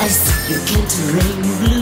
I see you can't rain.